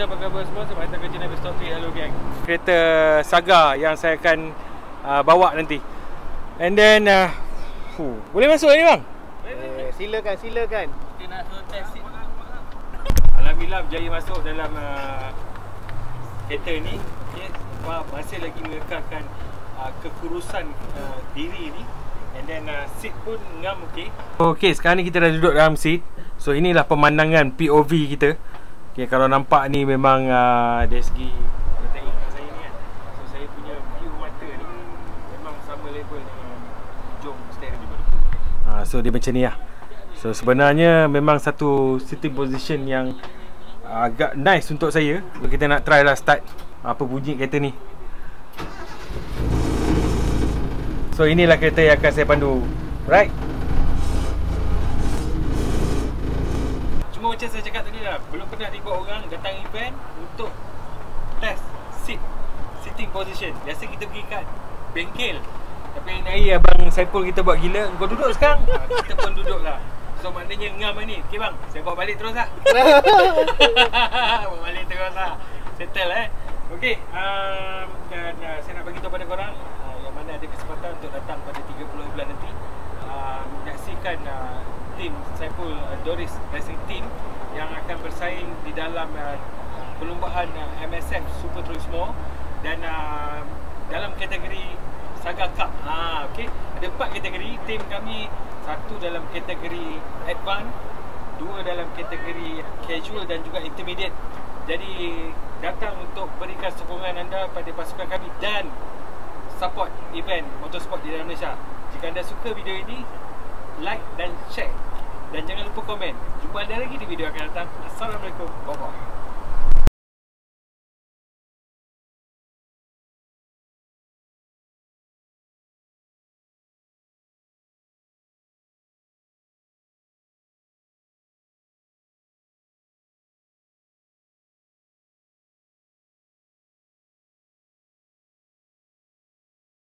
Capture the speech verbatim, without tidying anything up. Kita apa khabar semua? Selamat datang ke channel Bestop tiga. Hello gang. Kereta Saga yang saya akan uh, bawa nanti. And then uh, huh. Boleh masuk ni bang? Eh, silakan, silakan. Kita nak suruh test. Alhamdulillah berjaya masuk dalam uh, kereta ni. Dia masih lagi mengekalkan uh, kekurusan uh, diri ni. And then uh, seat pun ngam okey. Okey, sekarang ni kita dah duduk dalam seat. So inilah pemandangan P O V kita. Okay, kalau nampak ni memang uh, dari segi kalau tengok kat saya ni kan, so saya punya view mata ni memang sama level dengan hujung steering daripada tu. uh, So dia macam ni lah. So sebenarnya memang satu sitting position yang uh, agak nice untuk saya. Kita nak try lah start apa bunyi kereta ni. So inilah kereta yang akan saya pandu. Right. Cuma macam saya cakap tadi lah, belum pernah dibuat orang datang event untuk test seat, sitting position. Biasa kita pergi kat bengkel. Tapi yang hari abang Saipul kita buat gila, kau duduk sekarang. Ha, kita pun duduk lah. So maknanya ngam lah ni. Okay bang, saya bawa balik terus lah. Bawa balik terus lah. Settle eh. Okay, um, dan uh, saya nak bagi tahu pada korang uh, yang mana ada kesempatan untuk datang pada tiga puluh bulan nanti, uh, menyaksikan uh, tim Saipul uh, Doris Racing Team yang akan bersaing di dalam uh, perlombaan uh, M S F Super Trismo dan uh, dalam kategori Saga Cup. Ha, okay. Ada empat kategori tim kami, satu dalam kategori advance, dua dalam kategori casual dan juga intermediate. Jadi datang untuk berikan sokongan anda pada pasukan kami dan support event motorsport di dalam Malaysia. Jika anda suka video ini, like dan share. Dan jangan lupa komen. Jumpa anda lagi di video akan datang. Assalamualaikum. Bye-bye.